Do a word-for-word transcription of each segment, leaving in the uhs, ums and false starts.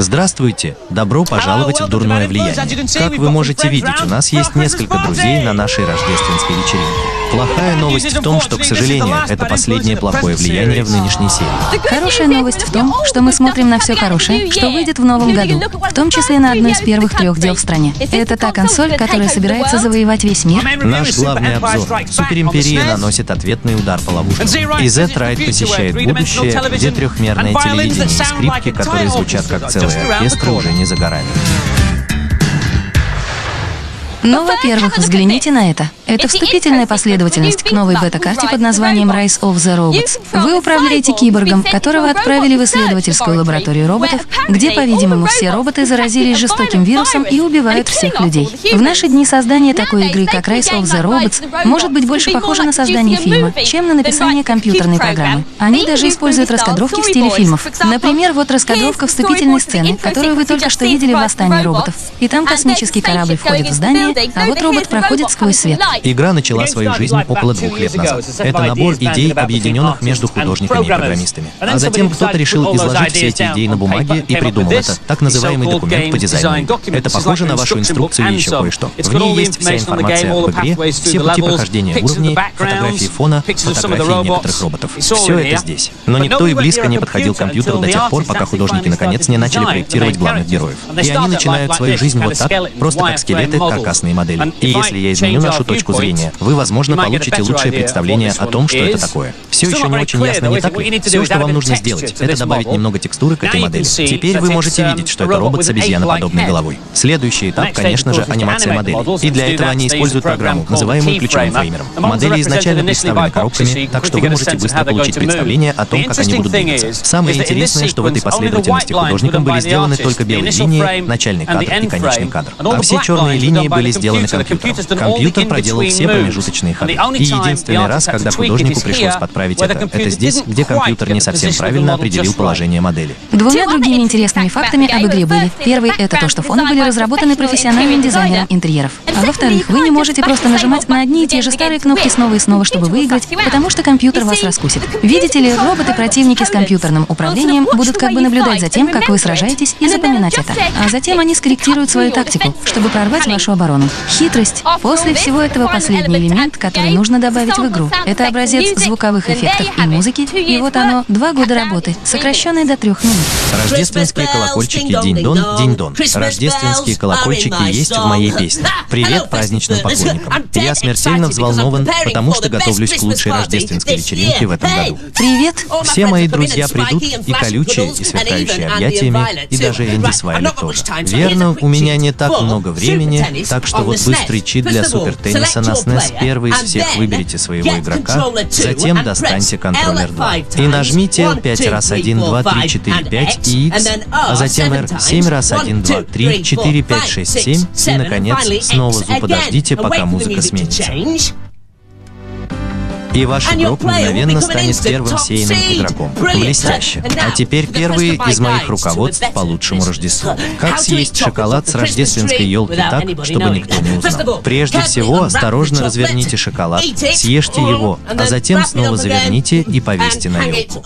Здравствуйте! Добро пожаловать в «Дурное влияние». Как вы можете видеть, у нас есть несколько друзей на нашей рождественской вечеринке. Плохая новость в том, что, к сожалению, это последнее плохое влияние в нынешней серии. Хорошая новость в том, что мы смотрим на все хорошее, что выйдет в новом году, в том числе на одно из первых трех дел в стране. Это та консоль, которая собирается завоевать весь мир. Наш главный обзор. Суперимперия наносит ответный удар по ловушкам. И Z-Ride посещает будущее, где трехмерное телевидение и скрипки, которые звучат как целое. Оркестр уже не за горами. Ну, во-первых, взгляните на это. Это вступительная последовательность к новой бета-карте под названием Rise of the Robots. Вы управляете киборгом, которого отправили в исследовательскую лабораторию роботов, где, по-видимому, все роботы заразились жестоким вирусом и убивают всех людей. В наши дни создание такой игры, как Rise of the Robots, может быть больше похоже на создание фильма, чем на написание компьютерной программы. Они даже используют раскадровки в стиле фильмов. Например, вот раскадровка вступительной сцены, которую вы только что видели в «Восстании роботов». И там космический корабль входит в здание, а вот робот проходит сквозь свет. Игра начала свою жизнь около двух лет назад. Это набор идей, объединенных между художниками и программистами. А затем кто-то решил изложить все эти идеи на бумаге и придумал это, так называемый документ по дизайну. Это похоже на вашу инструкцию и еще кое-что. В ней есть вся информация об игре, все пути прохождения уровней, фотографии фона, фотографии некоторых роботов. Все это здесь. Но никто и близко не подходил к компьютеру до тех пор, пока художники наконец не начали проектировать главных героев. И они начинают свою жизнь вот так, просто как скелеты, каркас. Модели. И если я изменю нашу точку зрения, вы, возможно, получите лучшее представление о том, что это такое. Все еще не очень ясно, не так ли? Все, что вам нужно сделать, это добавить немного текстуры к этой модели. Теперь вы можете видеть, что это робот с обезьяноподобной головой. Следующий этап, конечно же, анимация модели. И для этого они используют программу, называемую ключевым фреймером. Модели изначально представлены коробками, так что вы можете быстро получить представление о том, как они будут двигаться. Самое интересное, что в этой последовательности художникам были сделаны только белые линии, начальный кадр и конечный кадр. А все черные линии были сделаны компьютером. Компьютер проделал все промежуточные ходы. И единственный раз, когда художнику пришлось подправить это, это здесь, где компьютер не совсем правильно определил положение модели. Двумя другими интересными фактами об игре были. Первый — это то, что фоны были разработаны профессиональным дизайнером интерьеров. А во-вторых, вы не можете просто нажимать на одни и те же старые кнопки снова и снова, чтобы выиграть, потому что компьютер вас раскусит. Видите ли, роботы-противники с компьютерным управлением будут как бы наблюдать за тем, как вы сражаетесь, и запоминать это. А затем они скорректируют свою тактику, чтобы прорвать вашу оборону. Хитрость. После всего этого последний элемент, который нужно добавить в игру. Это образец звуковых эффектов и музыки, и вот оно, два года работы, сокращенное до трех минут. Рождественские колокольчики динь-дон, динь-дон. Рождественские колокольчики есть в моей песне. Привет праздничным поклонникам. Я смертельно взволнован, потому что готовлюсь к лучшей рождественской вечеринке в этом году. Привет! Все мои друзья придут, и колючие, и сверкающие объятиями, и даже Энди с Вайлет тоже. Верно, у меня не так много времени, так что вот быстрый чит для супертенниса на снес. Первый из всех выберите своего игрока, затем достаньте контроллер два. И нажмите L пять раз один, два, три, четыре, пять и X, а затем R семь раз один, два, три, четыре, пять, шесть, семь и, наконец, снова зуб подождите, пока музыка сменится. И ваш игрок мгновенно станет первым сеянным игроком. Блестяще. А теперь первые из моих руководств по лучшему Рождеству. Как съесть шоколад с рождественской елки так, чтобы никто не узнал? Прежде всего, осторожно разверните шоколад, съешьте его, а затем снова заверните и повесьте на елку.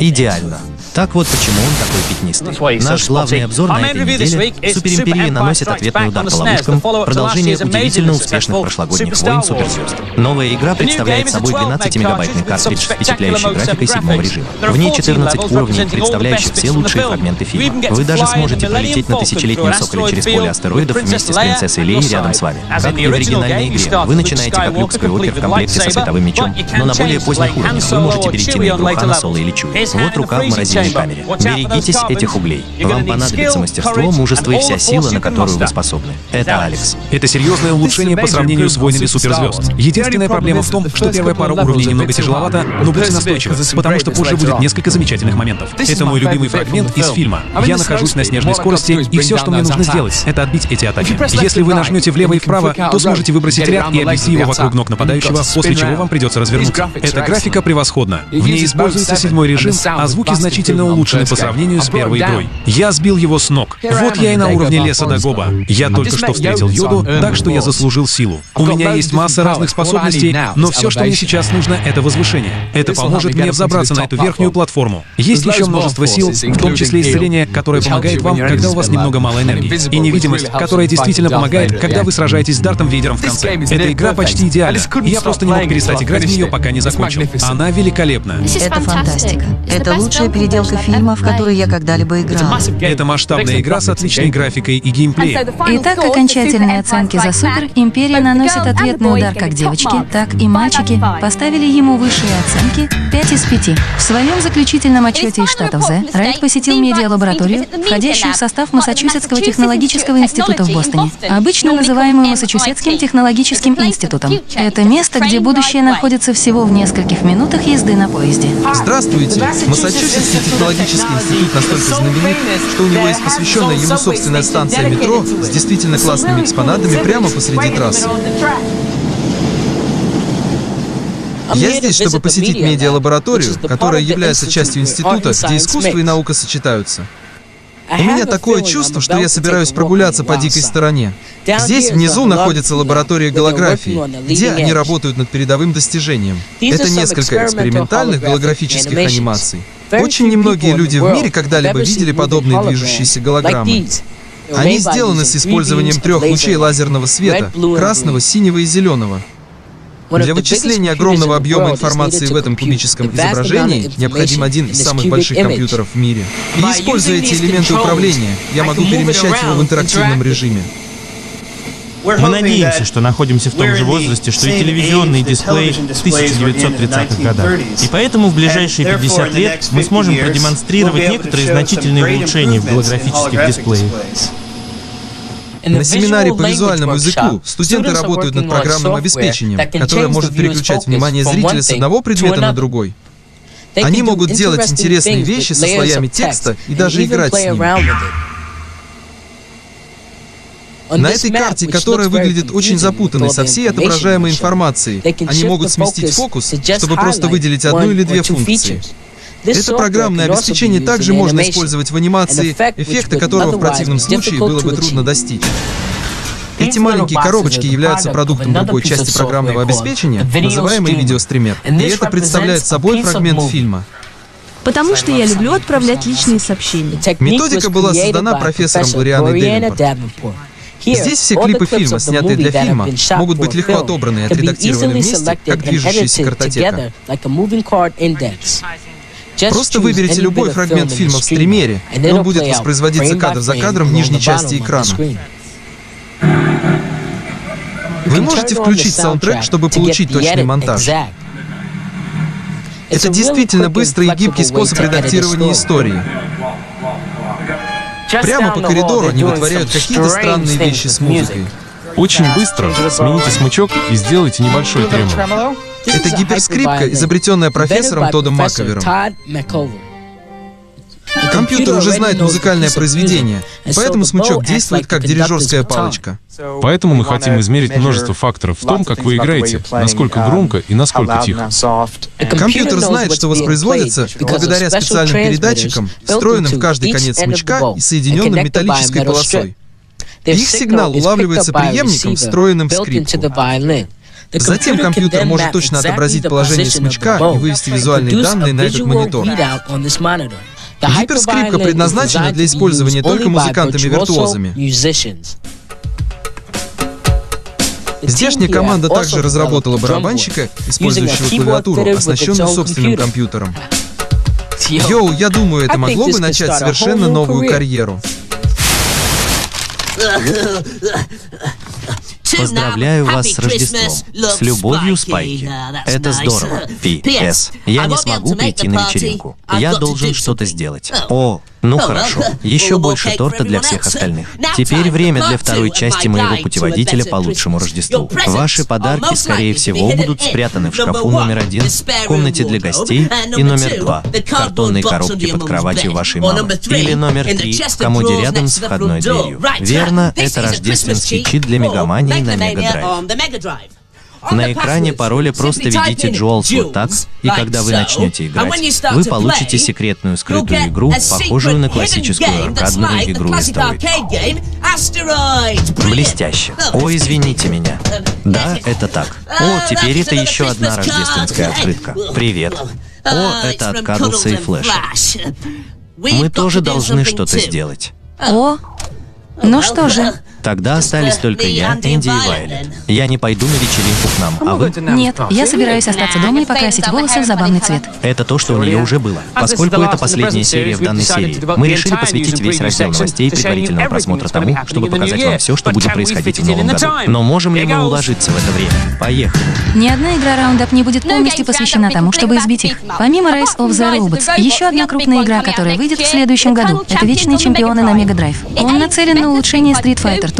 Идеально. Так вот почему он такой пятнистый. Наш главный обзор на этой неделе — Суперимперия наносит ответный удар по ловушкам, продолжение удивительно успешных прошлогодних войн суперзвезд. Новая игра представляет собой двенадцатимегабайтный картридж с впечатляющей графикой седьмого режима. В ней четырнадцать уровней, представляющих все лучшие фрагменты фильма. Вы даже сможете пролететь на тысячелетнем соколе через поле астероидов вместе с принцессой Леей рядом с вами. Как и в оригинальной игре, вы начинаете как Люк Скайуокер в комплекте со световым мечом, но на более поздних уровнях вы можете перейти на игру Хана Соло или Чуи. Вот рука в морозильнике камере. Берегитесь этих углей. Вам понадобится мастерство, мужество и вся сила, на которую вы способны. Это Алекс. Это серьезное улучшение по сравнению с «Войнами суперзвезд». Единственная проблема в том, что первая пара уровней немного тяжеловата, но будьте настойчивы, потому что позже будет несколько замечательных моментов. Это мой любимый фрагмент из фильма. Я нахожусь на снежной скорости, и все, что мне нужно сделать, это отбить эти атаки. Если вы нажмете влево и вправо, то сможете выбросить ряд и обвести его вокруг ног нападающего, после чего вам придется развернуться. Эта графика превосходна. В ней используется седьмой режим, а звуки значительно улучшены по сравнению с первой игрой. Я сбил его с ног. Вот я и на уровне леса Дагоба. Я только что встретил Йоду, так что я заслужил силу. У меня есть масса разных способностей, но все, что мне сейчас нужно, это возвышение. Это поможет мне взобраться на эту верхнюю платформу. Есть еще множество сил, в том числе исцеление, которое помогает вам, когда у вас немного мало энергии. И невидимость, которая действительно помогает, когда вы сражаетесь с Дартом Вейдером в конце. Эта игра почти идеальна. Я просто не мог перестать играть в нее, пока не закончил. Она великолепна. Это фантастика. Это лучшая переделка фильма, в которой я когда-либо играла. Это масштабная игра с отличной графикой и геймплеем. Итак, окончательные оценки за Супер. Империя наносит ответный удар как девочки, так и мальчики поставили ему высшие оценки пять из пяти. В своем заключительном отчете из штатов З Райт посетил медиалабораторию, входящую в состав Массачусетского технологического института в Бостоне, обычно называемую Массачусетским технологическим институтом. Это место, где будущее находится всего в нескольких минутах езды на поезде. Здравствуйте! Массачусетский технологический институт настолько знаменит, что у него есть посвященная ему собственная станция метро с действительно классными экспонатами прямо посреди трассы. Я здесь, чтобы посетить медиалабораторию, которая является частью института, где искусство и наука сочетаются. У меня такое чувство, что я собираюсь прогуляться по дикой стороне. Здесь внизу находится лаборатория голографии, где они работают над передовым достижением. Это несколько экспериментальных голографических анимаций. Очень немногие люди в мире когда-либо видели подобные движущиеся голограммы. Они сделаны с использованием трех лучей лазерного света — красного, синего и зеленого. Для вычисления огромного объема информации в этом кубическом изображении необходим один из самых больших компьютеров в мире. И используя эти элементы управления, я могу перемещать его в интерактивном режиме. Мы надеемся, что находимся в том же возрасте, что и телевизионный дисплей тысяча девятьсот тридцатых годов. И поэтому в ближайшие пятьдесят лет мы сможем продемонстрировать некоторые значительные улучшения в голографических дисплеях. На семинаре по визуальному языку студенты работают над программным обеспечением, которое может переключать внимание зрителя с одного предмета на другой. Они могут делать интересные вещи со слоями текста и даже играть с ним. На этой карте, которая выглядит очень запутанной, со всей отображаемой информацией, они могут сместить фокус, чтобы просто выделить одну или две функции. Это программное обеспечение также можно использовать в анимации, эффекта которого в противном случае было бы трудно достичь. Эти маленькие коробочки являются продуктом другой части программного обеспечения, называемой видеостример, и это представляет собой фрагмент фильма. Потому что я люблю отправлять личные сообщения. Методика была создана профессором Глорианой Дэвенпорт. Здесь все клипы фильма, снятые для фильма, могут быть легко отобраны и отредактированы вместе, как движущаяся картотека. Просто выберите любой фрагмент фильма в стримере, и он будет воспроизводиться кадр за кадром в нижней части экрана. Вы можете включить саундтрек, чтобы получить точный монтаж. Это действительно быстрый и гибкий способ редактирования истории. Прямо по коридору они вытворяют какие-то странные вещи с музыкой. Очень быстро смените смычок и сделайте небольшой тремор. Это гиперскрипка, изобретенная профессором Тодом Маковером. Компьютер уже знает музыкальное произведение, поэтому смычок действует как дирижерская палочка. Поэтому мы хотим измерить множество факторов в том, как вы играете, насколько громко и насколько тихо. Компьютер знает, что воспроизводится благодаря специальным передатчикам, встроенным в каждый конец смычка и соединенным металлической полосой. Их сигнал улавливается преемником, встроенным в скрипку. Затем компьютер может точно отобразить положение смычка и вывести визуальные данные на этот монитор. Гиперскрипка предназначена для использования только музыкантами-виртуозами. Здешняя команда также разработала барабанщика, использующего клавиатуру, оснащенную собственным компьютером. Йоу, я думаю, это могло бы начать совершенно новую карьеру. Поздравляю вас с Рождеством. С любовью, Спайки. Это здорово. пи эс Я не смогу прийти на вечеринку. Я должен что-то сделать. О, ну хорошо. Еще больше торта для всех остальных. Теперь время для второй части моего путеводителя по лучшему Рождеству. Ваши подарки, скорее всего, будут спрятаны в шкафу номер один, в комнате для гостей, и номер два, в картонной коробке под кроватью вашей мамы. Или номер три, в комоде рядом с входной дверью. Верно, это рождественский чит для мегамании на Мега Драйв. На экране пароля просто введите Джоэлс вот так, и когда вы начнете играть, вы получите секретную скрытую игру, похожую на классическую аркадную игру «Астероид». Блестяще. О, извините меня. Да, это так. О, теперь это еще одна рождественская открытка. Привет. О, это от Карлса и Флэша. Мы тоже должны что-то сделать. О, ну что же. Тогда остались только я, Энди и Вайлет. Я не пойду на вечеринку к нам, а вы? Нет, я собираюсь остаться дома и покрасить волосы в забавный цвет. Это то, что у нее уже было. Поскольку это последняя серия в данной серии, мы решили посвятить весь раздел новостей предварительного просмотра тому, чтобы показать вам все, что будет происходить в новом году. Но можем ли мы уложиться в это время? Поехали. Ни одна игра Roundup не будет полностью посвящена тому, чтобы избить их. Помимо Rise of the Robots, еще одна крупная игра, которая выйдет в следующем году. Это Вечные Чемпионы на Мега Драйв. Он нацелен на улучшение Street Fighter.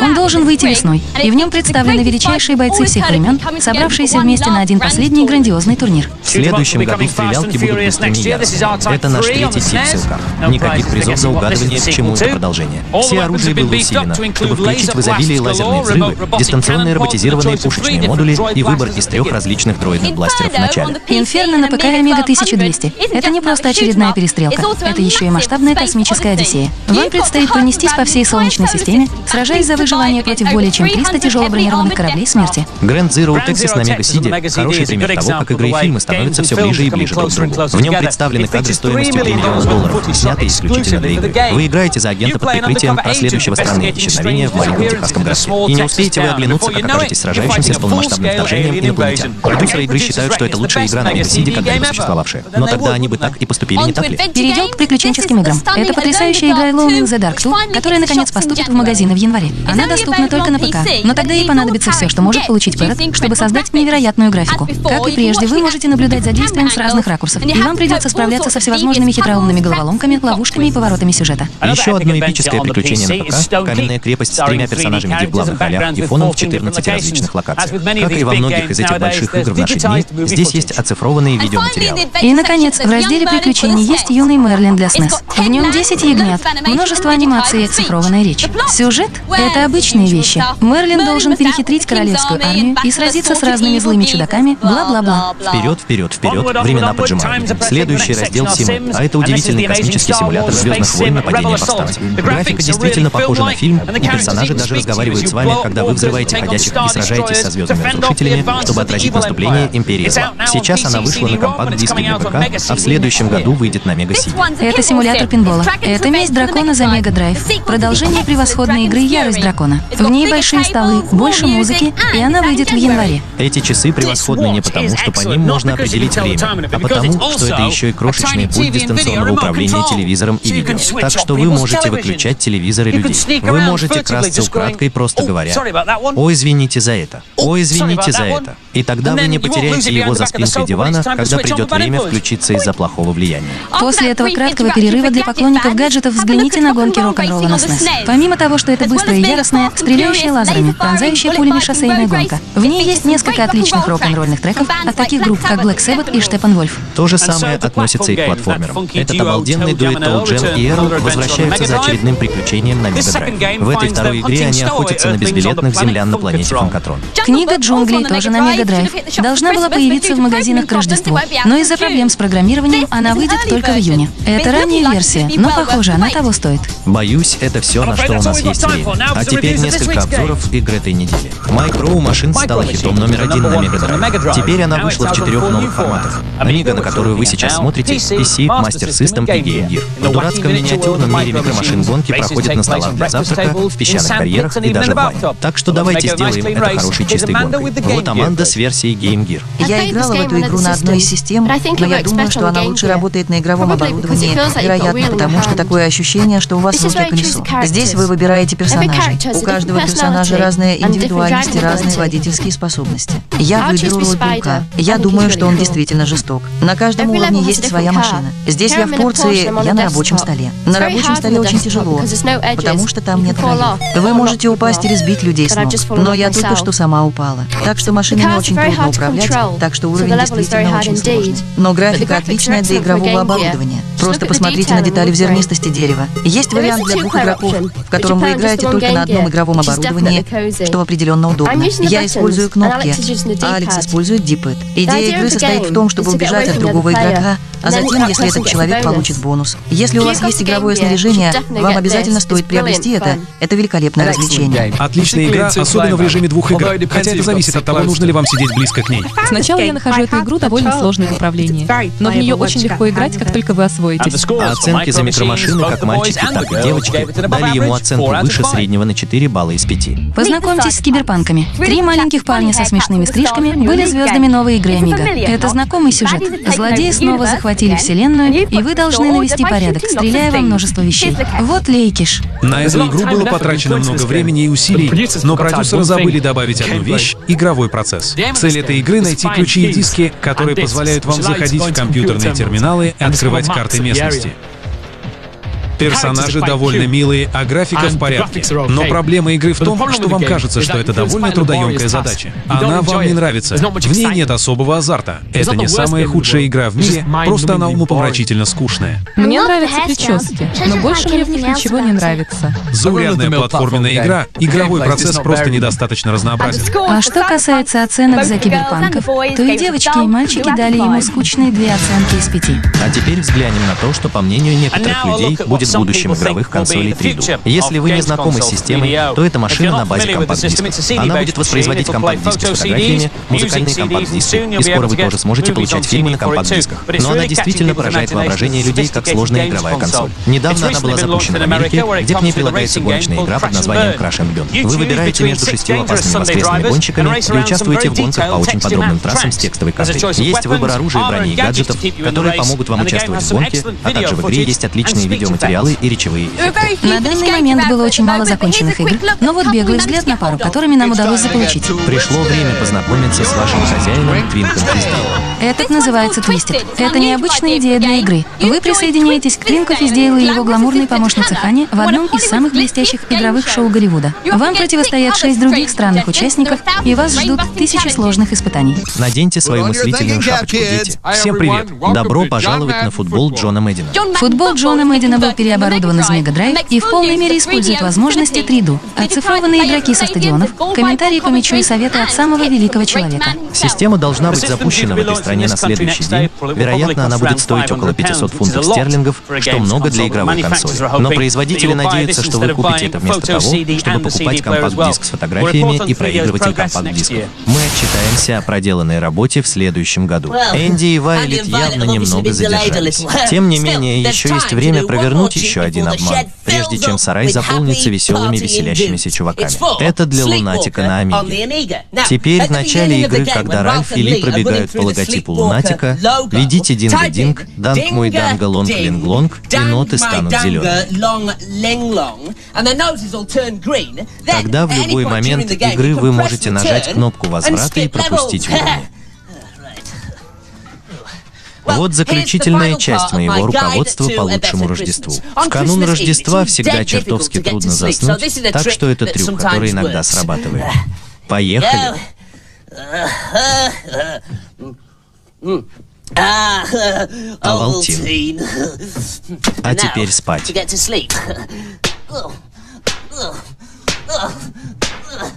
Он должен выйти весной, и в нем представлены величайшие бойцы всех времен, собравшиеся вместе на один последний грандиозный турнир. В следующем году стрелялки будут быстрыми и яркими. Это наш третий тип в ссылках. Никаких призов за угадывание, к чему это продолжение. Все оружие было усилено, чтобы включить в изобилие лазерные взрывы, дистанционные роботизированные пушечные модули и выбор из трех различных дроидных бластеров в начале. Инферно на ПК Amiga тысяча двести. Это не просто очередная перестрелка, это еще и масштабная космическая одиссея. Вам предстоит пронестись по всей Солнечной системе, сражаясь за выживание против более чем триста тяжело бронированных кораблей смерти. Grand Zero Texas на Mega си ди – хороший пример того, как игры и фильмы становятся все ближе и ближе друг к другу. В нем представлены кадры стоимостью три миллиона долларов, снятые исключительно для игры. Вы играете за агента под прикрытием расследующего странные исчезновения в маленьком техасском городке. И не успеете вы оглянуться, как окажетесь сражающимся с полномасштабным вторжением инопланетян. Продюсеры игры считают, что это лучшая игра на Mega си ди, когда-либо существовавшая. Но тогда они бы так и поступили, не так ли? Перейдем к приключенческим играм. Это потрясающая игра Alone in the Dark два, которая наконец поступит в магазины в январе. Она доступна только на ПК, но тогда ей понадобится все, что может получить Parrot, чтобы создать невероятную графику. Как и прежде, вы можете наблюдать за действием с разных ракурсов, и вам придется справляться со всевозможными хитроумными головоломками, ловушками и поворотами сюжета. Еще одно эпическое приключение на ПК — Каменная крепость с тремя персонажами в главных ролях и фоном в четырнадцати различных локациях. Как и во многих из этих больших игр в наши дни, здесь есть оцифрованные видеоматериалы. И, наконец, в разделе приключений есть Юный Мерлин для эс эн и эс. В нем десять ягнят, множество анимаций и оцифрованная речь. Сюжет — это обычные вещи. Мерлин должен перехитрить королевскую армию и сразиться с разными злыми чудаками, бла-бла-бла. Вперед, вперед, вперед. Времена поджимают. Следующий раздел Симы. А это удивительный космический симулятор «Звездных войн. Нападение повстанцев». Графика действительно похожа на фильм, и персонажи даже разговаривают с вами, когда вы взрываете ходячих и сражаетесь со звездными разрушителями, чтобы отразить наступление Империи Зла. Сейчас она вышла на компакт-диске для ПК, а в следующем году выйдет на Мега Сити. Это симулятор пинбола. Это «Месть дракона» за Мега Драйв. Продолжение превосходной игры «Ярость дракона». В ней большие столы, больше музыки, и она выйдет в январе. Эти часы превосходны не потому, что по ним можно определить время, а потому, что это еще и крошечный пульт дистанционного управления телевизором и видео. Так что вы можете выключать телевизоры людей. Вы можете красться украдкой, просто говоря: «О, извините за это! О, извините за это!» И тогда вы не потеряете его за спинкой дивана, когда придет время включиться из-за плохого влияния. После этого краткого перерыва для поклонников гаджетов взгляните на гонки рок-н-ролла на эс эн и эс. Помимо того, что это быстрая и яростная, стреляющая лазерами, пронзающая пулями шоссейная гонка, в ней есть несколько отличных рок-н-ролльных треков от таких групп, как Black Sabbath и Steppenwolf. То же самое относится и к платформерам. Этот обалденный дуэт Tal Jeem и Earl возвращаются за очередным приключением на Мега Драйв. В этой второй игре они охотятся на безбилетных землян на планете Funkathon. Книга «Джунглей» тоже на Мега Драйв. Должна была появиться в магазинах к Рождеству, но из-за проблем с программированием она выйдет только в июне. Это ранняя версия, но, похоже, она того стоит. Боюсь, это все, на что у нас есть время. А теперь несколько обзоров игр этой недели. Micro Machines стала хитом номер один на Мега Драйв. Теперь она вышла в четырех новых форматах: Amiga, на которую вы сейчас смотрите, пи си, Master System и Game Gear. В дурацком миниатюрном мире микромашин гонки проходят на столах для завтрака, в песчаных карьерах и даже в бане. Так что давайте сделаем это хорошей чистой гонкой. Вот Аманда с версией Game Gear. Я играла в эту игру на одной из систем, но я думаю, что она лучше работает на игровом оборудовании. Вероятно, потому что такое ощущение, что у вас руки колесо. Здесь вы выбираете персонажа, персонажей. У каждого персонажа разные индивидуальности, разные водительские способности. Я выберу Ройбука. Я думаю, что он действительно жесток. На каждом уровне есть своя машина. Здесь я в Порции, я на рабочем столе. На рабочем столе очень тяжело, потому что там нет краев. Вы можете упасть или сбить людей с ног, но я только что сама упала. Так что машинами очень трудно управлять, так что уровень действительно очень сложный. Но графика отличная для игрового оборудования. Просто посмотрите на детали в зернистости дерева. Есть вариант для двух игроков, в котором вы играете только на одном игровом оборудовании, что определенно удобно. Я использую кнопки, а Алекс использует дипэд. Идея игры состоит в том, чтобы убежать от другого игрока, а затем, если этот человек получит бонус. Если у вас есть игровое снаряжение, вам обязательно стоит приобрести это. Это великолепное развлечение. Отличная игра, особенно в режиме двух игр. Хотя это зависит от того, нужно ли вам сидеть близко к ней. Сначала я нахожу эту игру довольно сложной в управлении, но в нее очень легко играть, как только вы освоитесь. Оценки за микромашины как мальчики, так и девочки дали ему оценку выше среднего на четыре балла из пяти. Познакомьтесь с киберпанками. Три маленьких парня со смешными стрижками были звездами новой игры Amiga. Это знакомый сюжет. Злодеи снова захватили вселенную, и вы должны навести порядок, стреляя во множество вещей. Вот лейкиш. На эту игру было потрачено много времени и усилий, но продюсеры забыли добавить одну вещь — игровой процесс. Цель этой игры — найти ключи и диски, которые позволяют вам заходить в компьютерные терминалы и открывать карты местности. Персонажи довольно милые, а графика в порядке. Но проблема игры в том, что вам кажется, что это довольно трудоемкая задача. Она вам не нравится. В ней нет особого азарта. Это не самая худшая игра в мире, просто она умопомрачительно скучная. Мне нравятся прически, но больше мне в них ничего не нравится. Заурядная платформенная игра, игровой процесс просто недостаточно разнообразен. А что касается оценок за киберпанков, то и девочки, и мальчики дали ему скучные две оценки из пяти. А теперь взглянем на то, что, по мнению некоторых людей, будет в будущем игровых консолей три дэ. Если вы не знакомы с системой, то это машина на базе компакт-диска. Она будет воспроизводить компакт-диски с фотографиями, музыкальные компакт-диски, и скоро вы тоже сможете получать фильмы на компакт-дисках. Но она действительно поражает воображение людей как сложная игровая консоль. Недавно она была запущена в Америке, где к ней прилагается гоночная игра под названием Crash and Burn. Вы выбираете между шестью опасными воскресными гонщиками и участвуете в гонках по очень подробным трассам с текстовой картой. Есть выбор оружия, брони и гаджетов, которые помогут вам участвовать в гонке, а также в игре есть отличные видеоматериалы и речевые эффекты. На данный момент было очень мало законченных игр, но вот беглый взгляд на пару, которыми нам удалось заполучить. Пришло время познакомиться с вашим хозяином Твинком Физдал. Этот называется Твистед. Это необычная идея для игры. Вы присоединяетесь к Твинку Физдейлу и его гламурной помощнице Хане в одном из самых блестящих игровых шоу Голливуда. Вам противостоят шесть других странных участников, и вас ждут тысячи сложных испытаний. Наденьте свою мыслительную шапочку, дети. Всем привет! Добро пожаловать на футбол Джона Мэддена. Футбол Джона Мэддена был переоборудован из Mega Drive и в полной мере использует возможности три дэ. Оцифрованные игроки со стадионов, комментарии по мячу и советы от самого великого человека. Система должна быть запущена в этой стране на следующий день. Вероятно, она будет стоить около пятисот фунтов стерлингов, что много для игровой консоли. Но производители надеются, что вы купите это вместо того, чтобы покупать компакт-диск с фотографиями и проигрыватель компакт-дисков. Мы отчитаемся о проделанной работе в следующем году. Энди и Вайлет явно немного задержались. Тем не менее, еще есть время провернуть еще один обман, прежде чем сарай заполнится веселыми веселящимися чуваками. Это для лунатика на Амиге. Теперь в начале игры, когда Ральф и Ли пробегают по логотипу лунатика, ведите динго-динг, данг мой данго лонг линг лонг, и ноты станут зелеными. Тогда в любой момент игры вы можете нажать кнопку возврата и пропустить уровни. Вот заключительная часть моего руководства по лучшему Рождеству. В канун Рождества всегда чертовски трудно заснуть, так что это трюк, который иногда срабатывает. Поехали! Авалтин. А теперь спать.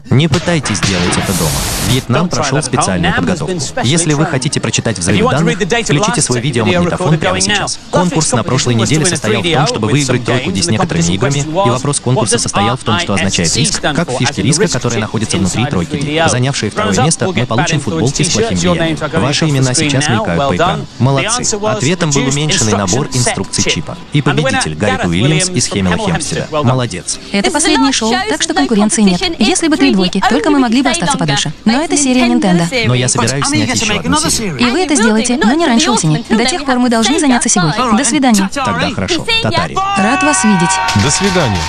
Не пытайтесь делать это дома. Вьетнам прошел специальную подготовку. Если вы хотите прочитать взрыв данных, включите свой видеомагнитофон прямо сейчас. Конкурс на прошлой неделе состоял в том, чтобы выиграть тройку с некоторыми играми, и вопрос конкурса состоял в том, что означает риск, как фишки риска, которые находятся внутри тройки. Занявшие второе место, мы получим футболки с плохим влиянием. Ваши имена сейчас мелькают по экрану. Молодцы. Ответом был уменьшенный набор инструкций чипа. И победитель Гарри Уильямс из Хемела Хемстеда. Молодец. Это последнее шоу, так что конкуренции нет. Если бы три двойки, только мы могли бы остаться подольше. Но это серия Nintendo. Но я собираюсь снять еще одну серию. И вы это сделаете, но не раньше осени. До тех пор мы должны заняться собой. До свидания. Тогда хорошо. Татари. Рад вас видеть. До свидания.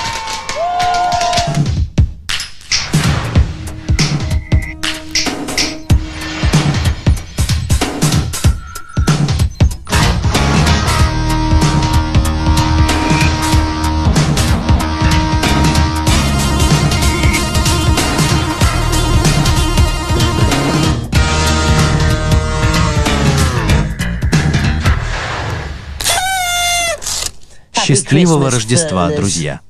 Счастливого Рождества, друзья!